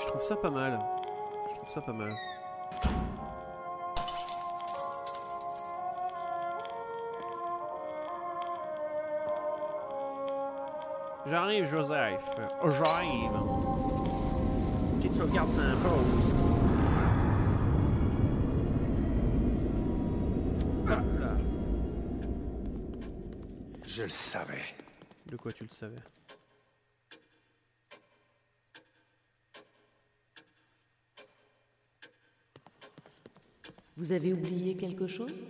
Je trouve ça pas mal. Je trouve ça pas mal. J'arrive, Joseph. Oh, j'arrive. Petite sauvegarde s'impose. Hop là. Je le savais. De quoi tu le savais? Vous avez oublié quelque chose?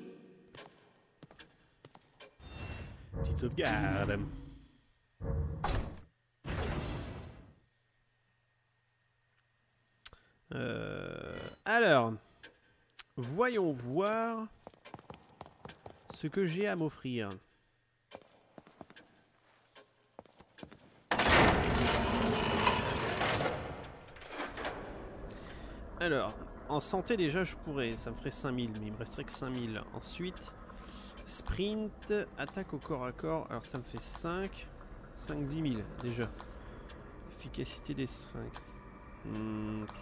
Petite sauvegarde. Alors, voyons voir ce que j'ai à m'offrir. Alors, en santé déjà je pourrais, ça me ferait 5000, mais il me resterait que 5000. Ensuite, sprint, attaque au corps à corps, alors ça me fait 5 10 000 déjà. Efficacité des seringues.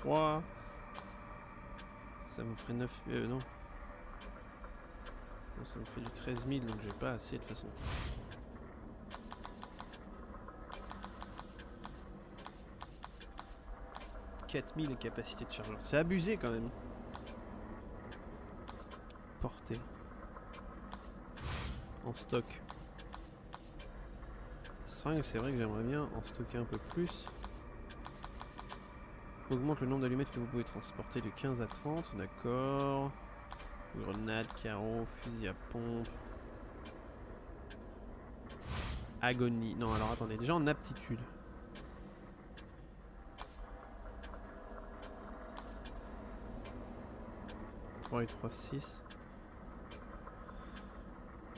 3... Ça me ferait 9... non. Non, ça me fait du 13 000, donc j'ai pas assez de toute façon. ...4000 capacité de chargeur. C'est abusé quand même. Portée. En stock. Seringue, c'est vrai que j'aimerais bien en stocker un peu plus. Augmente le nombre d'allumettes que vous pouvez transporter de 15 à 30, d'accord. Grenade, carreau, fusil à pompe. Agonie. Non, alors attendez, déjà en aptitude. Et 3, 6.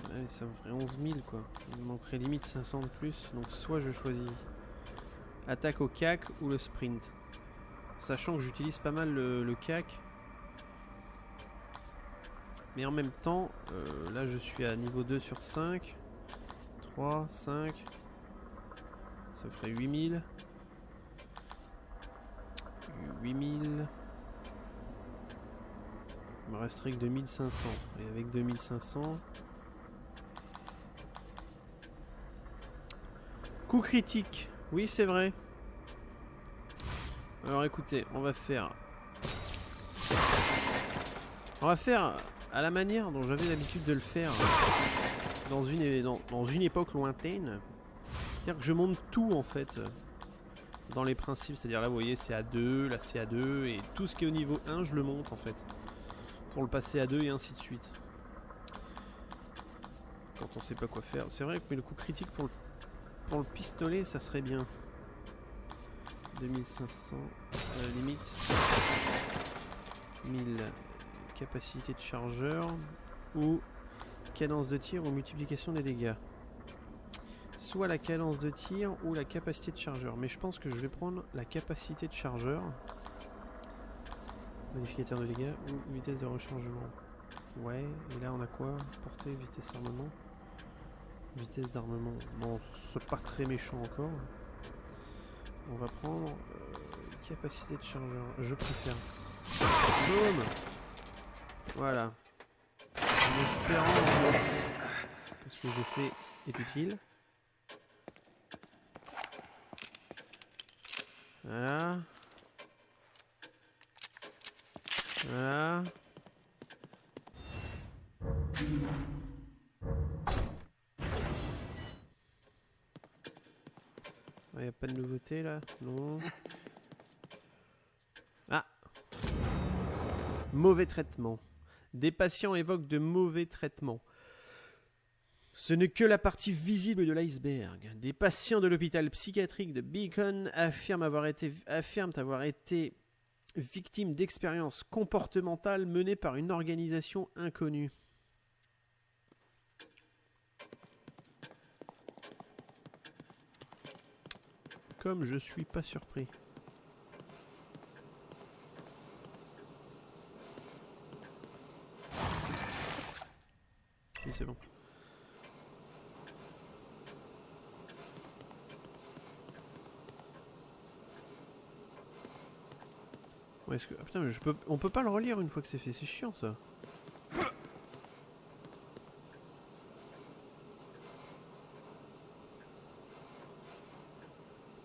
Ouais, ça me ferait 11 000 quoi. Il me manquerait limite 500 de plus. Donc soit je choisis attaque au cac ou le sprint. Sachant que j'utilise pas mal le cac. Mais en même temps, là je suis à niveau 2 sur 5. 3, 5. Ça ferait 8000. 8000. Il me resterait que 2500. Et avec 2500... Coup critique. Oui, c'est vrai. Alors écoutez, on va faire... On va faire à la manière dont j'avais l'habitude de le faire dans une époque lointaine. C'est-à-dire que je monte tout en fait dans les principes. C'est-à-dire là, vous voyez, c'est à 2, là c'est à 2. Et tout ce qui est au niveau 1, je le monte en fait. Pour le passer à 2 et ainsi de suite. Quand on sait pas quoi faire. C'est vrai que le coup critique pour le pistolet, ça serait bien. 2500 à la limite. 1000 capacité de chargeur ou cadence de tir ou multiplication des dégâts. Soit la cadence de tir ou la capacité de chargeur. Mais je pense que je vais prendre la capacité de chargeur. Modificateur de dégâts ou vitesse de rechargement. Ouais, et là on a quoi? Portée, vitesse d'armement. Vitesse d'armement. Bon, c'est pas très méchant encore. On va prendre capacité de chargeur. Je préfère. Boom. Voilà. En espérant que ce que j'ai fait est utile. Voilà. Voilà. Il n'y a pas de nouveauté là, non. Ah. Mauvais traitement. Des patients évoquent de mauvais traitements. Ce n'est que la partie visible de l'iceberg. Des patients de l'hôpital psychiatrique de Beacon affirment avoir été victimes d'expériences comportementales menées par une organisation inconnue. Comme je suis pas surpris. Oui, c'est bon. Ouais, est-ce que... Ah putain, mais on peut pas le relire une fois que c'est fait, c'est chiant ça.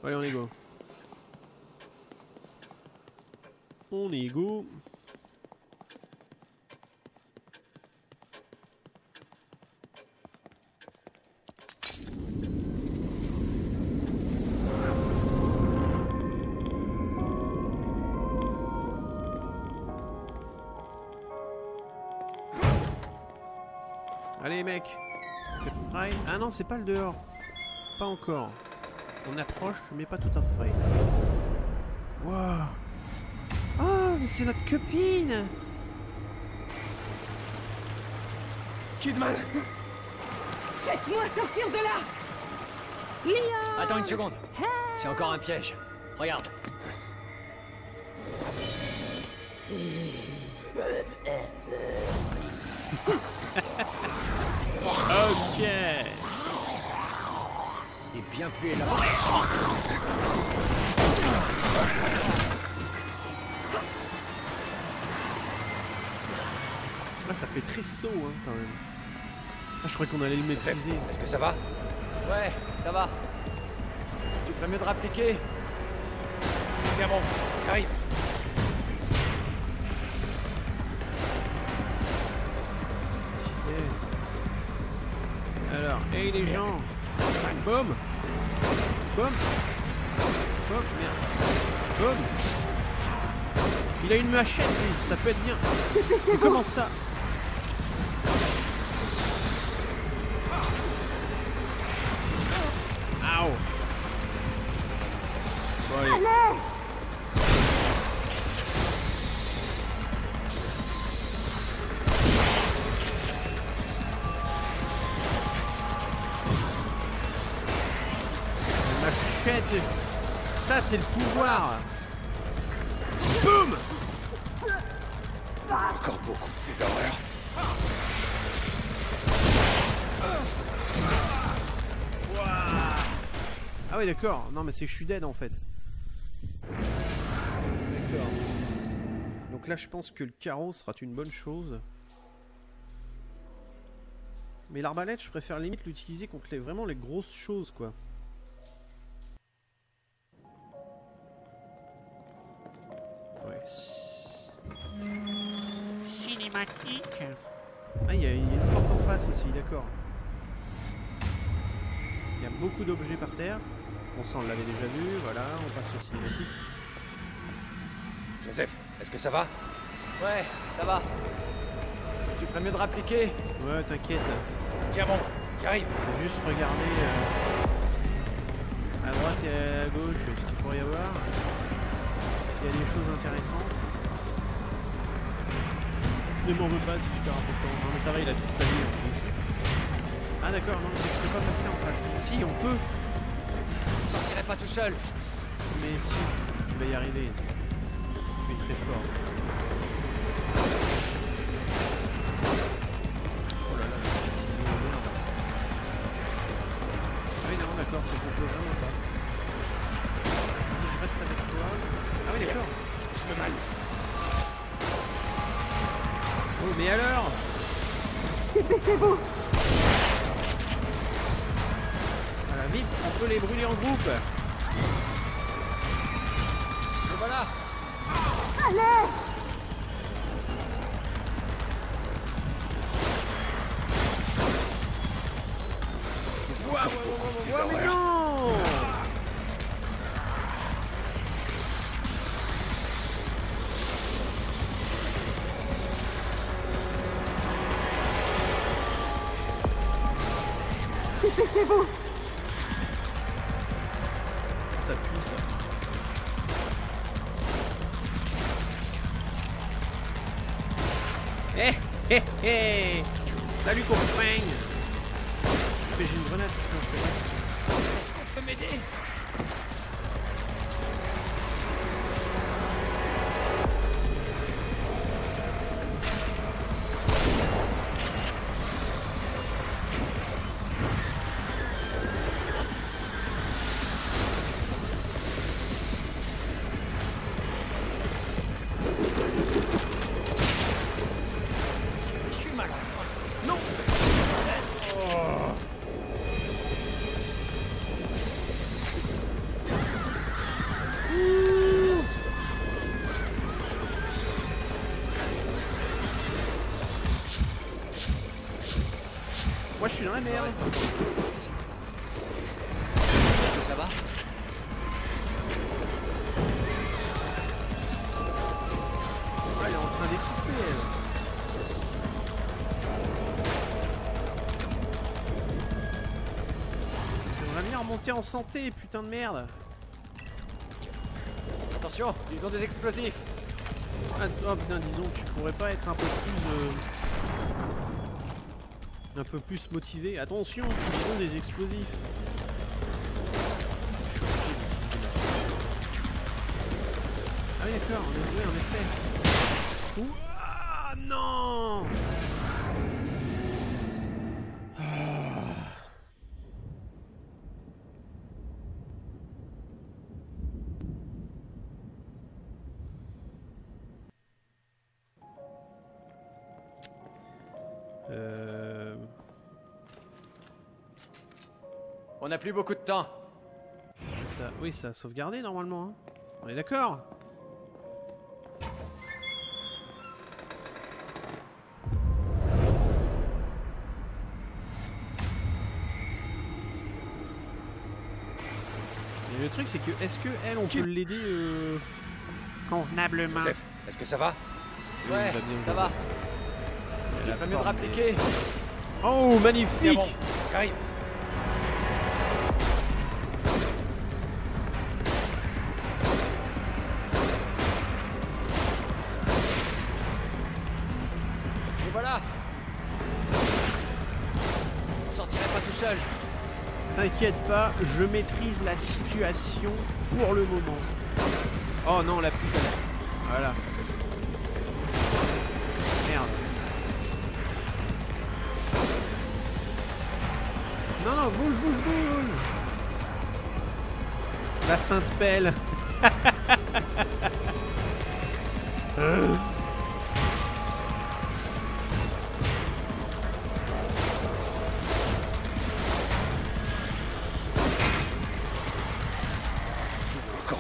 Allez, on est go. On est go. Allez mec. Ah non, c'est pas le dehors. Pas encore. On approche, mais pas tout à fait. Wow. Ah, oh, mais c'est notre copine. Kidman, faites-moi sortir de là. Leon. Attends une seconde. Hey. C'est encore un piège. Regarde. Ok. Il est bien plus élaboré. Ah, ça fait très saut, hein, quand même. Ah, je croyais qu'on allait le maîtriser. Est-ce que ça va? Ouais, ça va. Tu ferais mieux de rappliquer. Tiens bon, j'arrive. Alors, hey les gens. Boum. Boum. Boum, merde. Boum. Il a une machette, lui, ça peut être bien. Mais comment ça? Ow. Bon, allez. Ça c'est le pouvoir. Boum. Encore beaucoup de ces horreurs. Wow. Ah oui d'accord, non mais c'est je suis dead en fait. D'accord. Donc là je pense que le carreau sera une bonne chose. Mais l'arbalète je préfère limite l'utiliser contre les, vraiment les grosses choses quoi. Ouais. Cinématique. Ah, il y a une porte en face aussi, d'accord. Il y a beaucoup d'objets par terre. Bon, ça, on l'avait déjà vu, voilà, on passe sur cinématique. Joseph, est-ce que ça va? Ouais, ça va. Tu ferais mieux de rappliquer. Ouais, t'inquiète. Tiens bon, j'arrive. Juste regarder à droite et à gauche ce qu'il pourrait y avoir. Il y a des choses intéressantes. Ne m'en veux pas, c'est super important. Non mais ça va, il a toute sa vie en plus. Ah d'accord, non, je ne peux pas passer en face. Si, on peut. Je ne sortirai pas tout seul. Mais si, tu vas y arriver. Tu es très fort. Oh là là, ici, il y a merde. Ah oui, non, d'accord, c'est qu'on peut vraiment pas. Je reste avec toi. Ah oui d'accord, je me mal. Oh mais alors. Voilà, vite, on peut les brûler en groupe. Et voilà. Allez. Waouh, mais non. C'est bon. Ça pue ça. Hé hé hé. Salut copain. Mais j'ai une grenade, putain c'est vrai. Est-ce qu'on peut m'aider? je suis dans la merde. Est-ce que ça va? Ah, elle est en train d'étouffer, elle. Monter en santé, putain de merde. Attention, ils ont des explosifs. Ah, oh putain, disons que tu pourrais pas être un peu plus motivé. Attention, ils ont des explosifs. Je suis obligé d'utiliser ma scie. Ah oui d'accord, on est doué en effet. Ouah, non. On n'a plus beaucoup de temps. Ça, oui, ça a sauvegardé normalement. Hein. On est d'accord. Et le truc, c'est que est-ce que elle, on peut l'aider convenablement? Joseph, est-ce que ça va? Oui, ouais, ça va. Il va mieux de rappliquer. Oh, magnifique! Bon. J'arrive. Et voilà. On sortirait pas tout seul. T'inquiète pas, je maîtrise la situation pour le moment. Oh non, la pute. Voilà. Non, non, bouge, bouge, bouge. La sainte pelle. Encore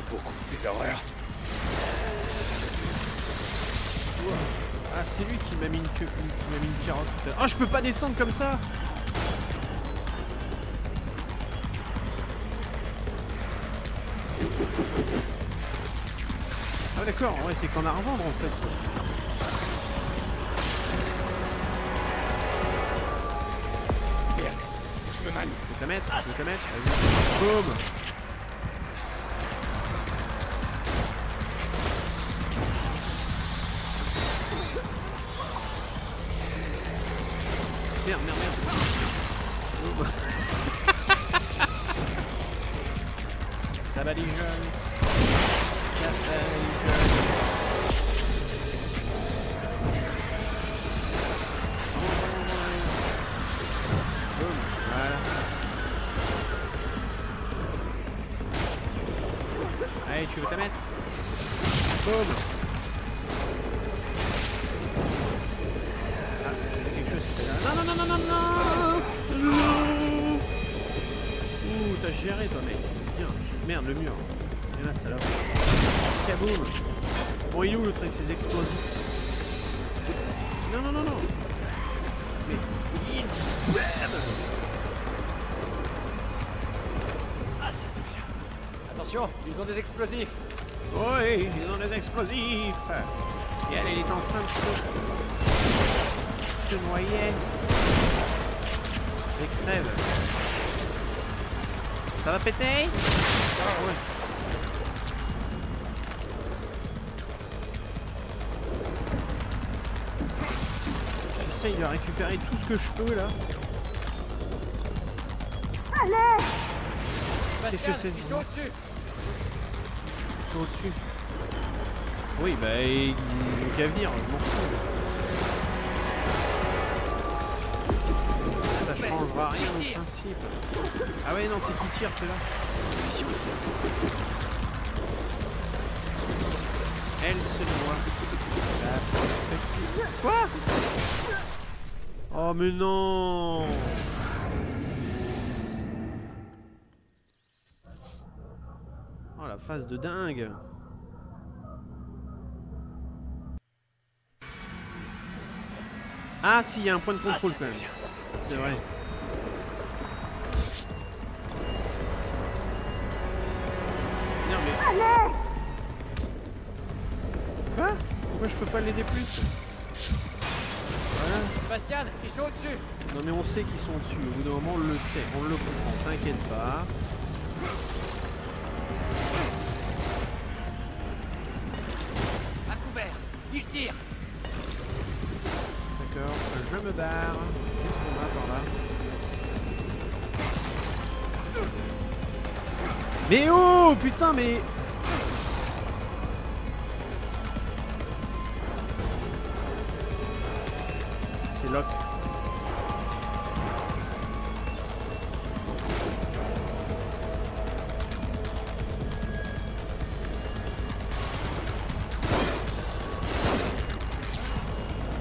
beaucoup de ces horreurs. Wow. Ah, c'est lui qui m'a mis une carotte. Ah, oh, je peux pas descendre comme ça. Ah d'accord, ouais, c'est qu'on a à revendre en fait. Merde, faut que je me manie. Faut te la mettre, faut te la mettre. Boum. Merde, merde, merde. Ça va les jeunes. Allez, tu veux te mettre? Boum. Ah, il y a quelque chose qui fait là. Non, non, non, non, non, non. Ouh, t'as géré toi, mec. Bien, merde, le mur. Et là, salope. Kaboum. Bon, il est où le truc, ces explosifs? Non, non, non, non. Mais... Ah, c'était bien. Attention, ils ont des explosifs. Oui, ils ont des explosifs. Et elle, elle est en train de se noyer. Elle crève. Ça va péter? Ah, ouais. J'essaye de récupérer tout ce que je peux là. Allez! Qu'est-ce que c'est? Ils sont au-dessus. Ils sont au-dessus. Oui, bah ils ont qu'à venir, je m'en fous. Ça changera rien au principe. Ah ouais, non, c'est qui tire, c'est là. Elle se voit. Quoi? Oh mais non. Oh la phase de dingue. Ah si, il y a un point de contrôle quand même. C'est vrai. mais... Allez! Hein? Pourquoi je peux pas l'aider plus? Hein? Bastien, ils sont au-dessus! Non mais on sait qu'ils sont au-dessus, au bout d'un moment on le sait, on le comprend, t'inquiète pas. À couvert, il tire! D'accord, je me barre. Qu'est-ce qu'on a par là? Mais oh putain mais... C'est lock.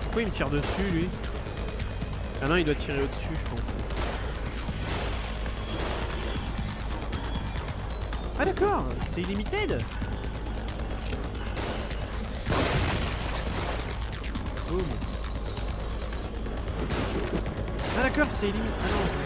Pourquoi il me tire dessus lui? Ah non il doit tirer au-dessus je pense. Ah d'accord, c'est illimité. Boum. Ah d'accord, c'est illimité. Ah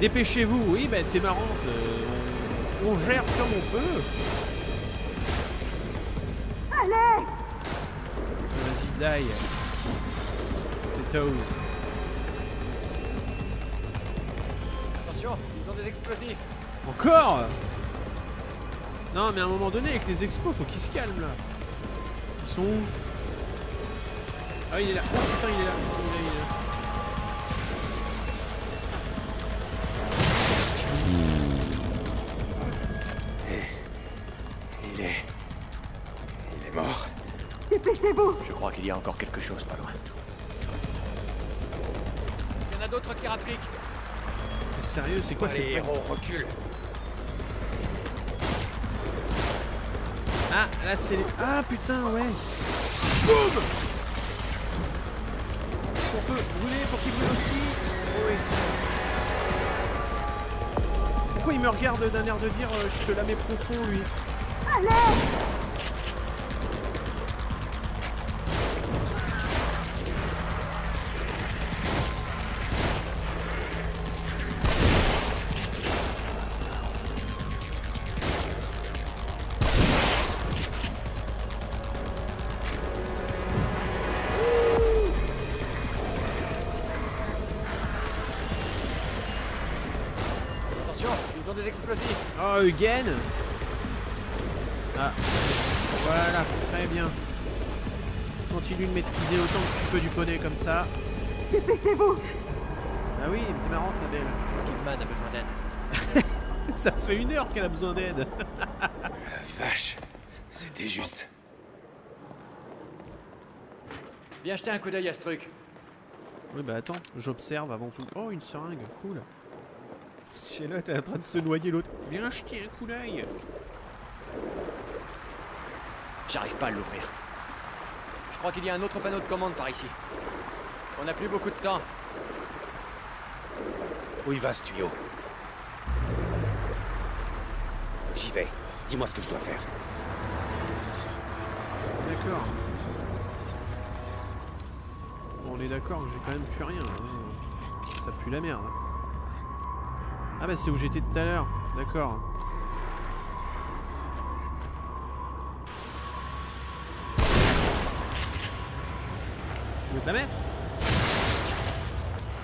dépêchez-vous, oui, bah t'es marrante, on gère comme on peut. Allez! Vas-y, die. Tétose. Attention, ils ont des explosifs. Encore? Non, mais à un moment donné, avec les expos, faut qu'ils se calment là. Ils sont où? Ah, il est là. Oh putain, il est là. Il est là. Je crois qu'il y a encore quelque chose pas loin. Il y en a d'autres qui rappliquent. Sérieux, c'est quoi ces héros? Recule. Ah, là c'est les... Ah putain, ouais. Boum. On peut brûler pour qu'il brûle aussi. Oui. Pourquoi il me regarde d'un air de dire je te la mets profond lui? Allez. Oh, again. Ah, voilà, très bien. Continue de maîtriser autant que tu peux du poney comme ça. Dépêchez-vous. Ah oui, t'es marrante, la belle. Kidman a besoin d'aide. Ça fait une heure qu'elle a besoin d'aide. La vache, c'était juste. Viens jeter un coup d'œil à ce truc. Oui, bah attends, j'observe avant tout. Oh, une seringue, cool. Chez l'autre, elle est en train de se noyer l'autre. Viens jeter un coup d'œil. J'arrive pas à l'ouvrir. Je crois qu'il y a un autre panneau de commande par ici. On n'a plus beaucoup de temps. Où il va ce tuyau? J'y vais. Dis-moi ce que je dois faire. D'accord. Bon, on est d'accord que j'ai quand même plus rien. Ça pue la merde. Ah bah c'est où j'étais tout à l'heure, d'accord. Je vais te la mettre.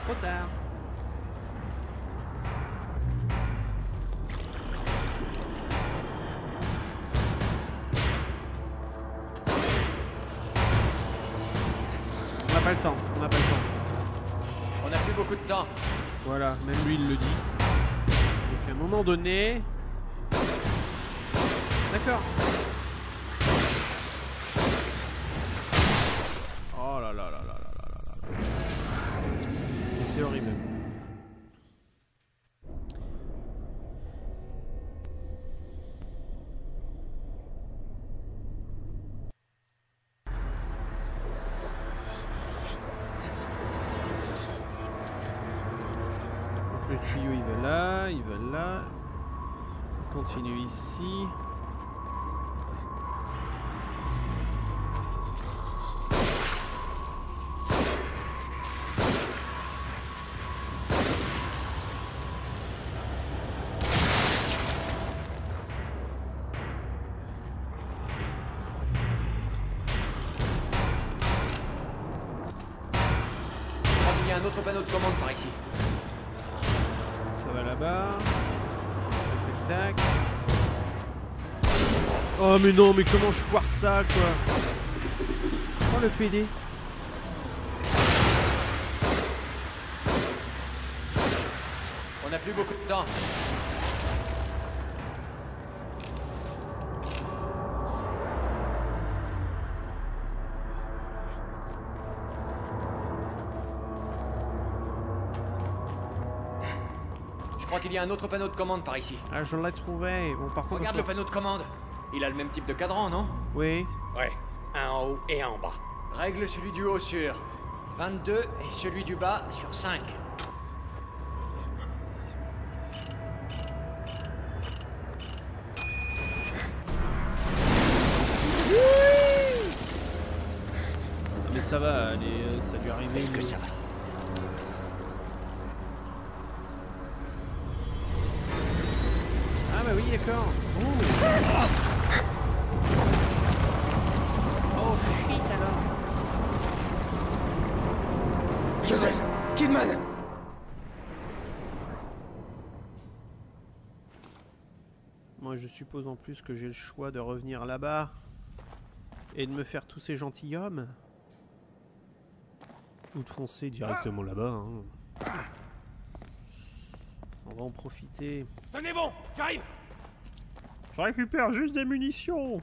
Trop tard. On n'a pas le temps, on n'a pas le temps. On n'a plus beaucoup de temps. Voilà, même lui il le dit. À un moment donné, D'accord. Oh là là là là là là là. C'est horrible. Le tuyau il va là, on continue ici. Il y a un autre panneau de commande par ici. Là-bas. Tac, tac, tac. Oh mais non, mais comment je foire ça quoi. Prends le PD. On n'a plus beaucoup de temps. Je crois qu'il y a un autre panneau de commande par ici. Ah, je l'ai trouvé. Bon, par contre, regarde le panneau de commande. Il a le même type de cadran, non? Oui. Ouais. Un en haut et un en bas. Règle celui du haut sur 22 et celui du bas sur 5. Mais ça va, allez, ça lui arrive. Est-ce que ça va? Ah oui, d'accord. Oh shit alors. Joseph, Kidman. Moi je suppose en plus que j'ai le choix de revenir là-bas et de me faire tous ces gentilshommes. Ou de foncer directement là-bas. Hein. On va en profiter. Tenez bon, j'arrive. Je récupère juste des munitions.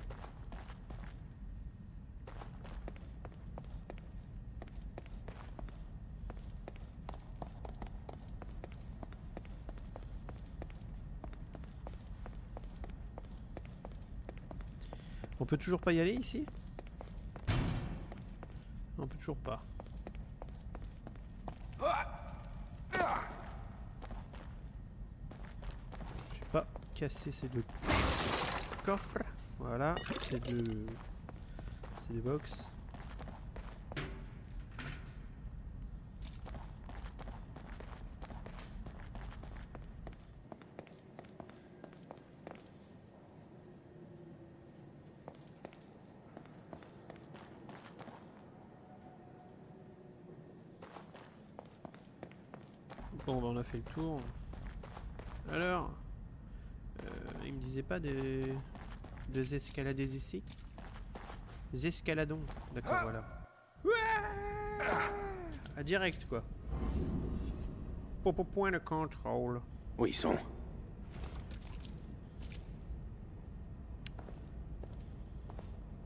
On peut toujours pas y aller ici? On peut toujours pas. Casser ces deux coffres, voilà, ces deux box. Bon, ben on a fait le tour. Alors. Il me disait pas des escalades ici? Des escaladons, d'accord, voilà. À direct quoi. Point de contrôle. Où ils sont?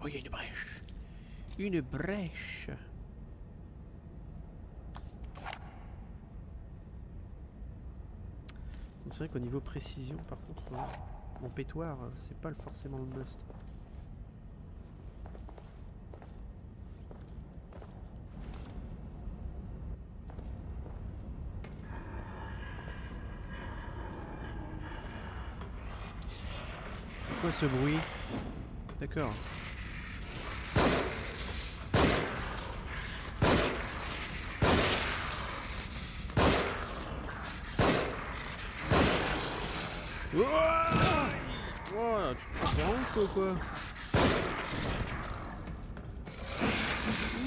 Oh, il y a une brèche. Une brèche. C'est vrai qu'au niveau précision, par contre, mon pétoire, c'est pas forcément le bust. C'est quoi ce bruit? D'accord. Oh, wow, tu te rends ou quoi?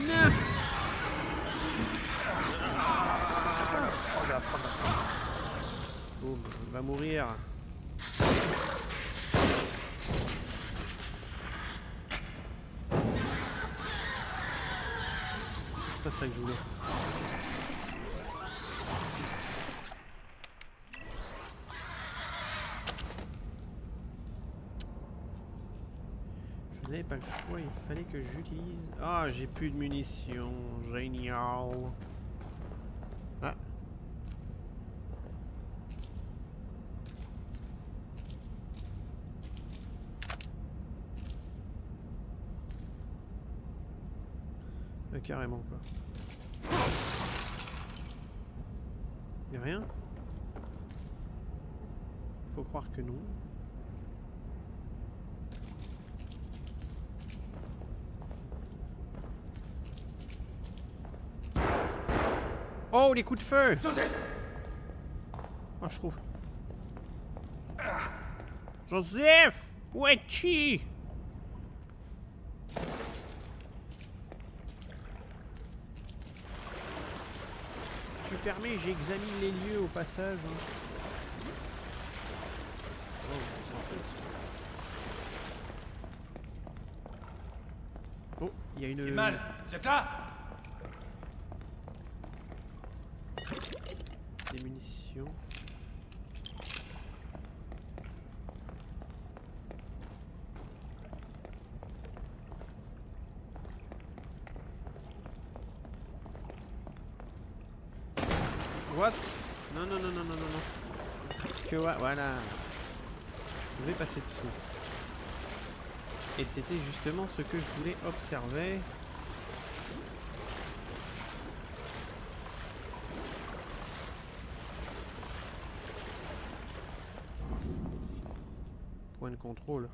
Non. Oh, on va mourir. C'est pas ça que je voulais. j'avais pas le choix, il fallait que j'utilise... Ah, j'ai plus de munitions, génial. Ah. Carrément quoi. Y'a rien? Faut croire que non. Oh, les coups de feu! Joseph! Ah, je trouve. Joseph! Où es-tu? Tu permets, j'examine les lieux au passage. Oh, on s'en fait. Oh, il y a une... Kidman, vous êtes là? Des munitions. What? Non, non, non, non, non, non. Que voilà. Je vais passer dessous. Et c'était justement ce que je voulais observer. Point de contrôle.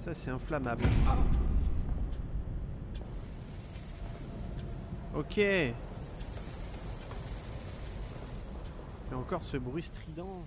Ça, c'est inflammable. Ok. Et encore ce bruit strident.